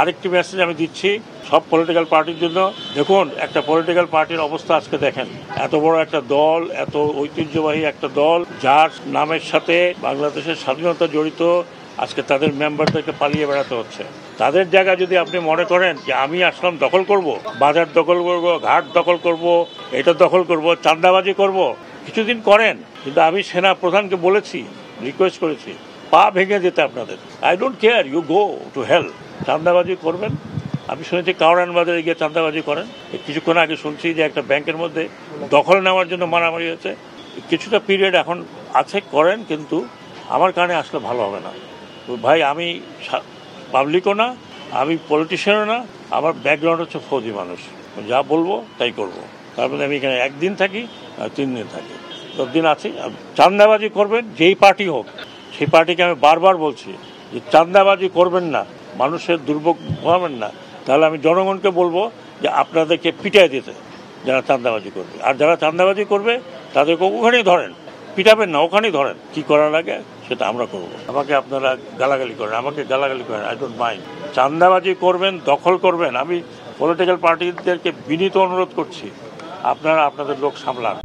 আরেকটি মেসেজ আমি দিচ্ছি সব পলিটিক্যাল পার্টির জন্য। দেখুন, একটা পলিটিক্যাল পার্টির অবস্থা আজকে দেখেন, এত বড় একটা দল, এত ঐতিহ্যবাহী একটা দল, যার নামের সাথে বাংলাদেশের স্বাধীনতা জড়িত, আজকে তাদের মেম্বারদেরকে পালিয়ে বেড়াতে হচ্ছে। তাদের জায়গা যদি আপনি মনে করেন যে আমি আসলাম দখল করব, বাজার দখল করব, ঘাট দখল করব, এটা দখল করব, চান্দাবাজি করব, কিছুদিন করেন, কিন্তু আমি সেনা প্রধানকে বলেছি, রিকোয়েস্ট করেছি, পা ভেঙে যেতে আপনাদের। I don't care, you go to hell. চান্দাবাজি করবেন, আমি শুনেছি কাওরান বাজারে গিয়ে চান্দাবাজি করেন। কিছুক্ষণ আগে শুনছি যে একটা ব্যাংকের মধ্যে দখল নেওয়ার জন্য মারামারি হয়েছে। কিছুটা পিরিয়ড এখন আছে, করেন, কিন্তু আমার কারণে আসলে ভালো হবে না ভাই। আমি পাবলিকও না, আমি পলিটিশিয়ানও না, আমার ব্যাকগ্রাউন্ড হচ্ছে ফৌজি মানুষ, যা বলবো তাই করবো। তারপরে আমি এখানে একদিন থাকি, 3 দিন থাকি, 10 দিন আছি। চান্দাবাজি করবেন যেই পার্টি হোক, সেই পার্টিকে আমি বারবার বলছি যে চান্দাবাজি করবেন না, মানুষের দুর্ভোগ ভোগাবেন না। তাহলে আমি জনগণকে বলবো যে আপনাদেরকে পিটায় দিতে, যারা চান্দাবাজি করবে। আর যারা চান্দাবাজি করবে তাদেরকে ওখানেই ধরেন, পিটাবেন না, ওখানেই ধরেন। কী করার আগে সেটা আমরা করবো। আমাকে আপনারা গালাগালি করেন, আমাকে গালাগালি করেন, আই ডোন্ট মাইন্ড। চান্দাবাজি করবেন, দখল করবেন, আমি পলিটিক্যাল পার্টিদেরকে বিনীত অনুরোধ করছি, আপনারা আপনাদের লোক সামলান।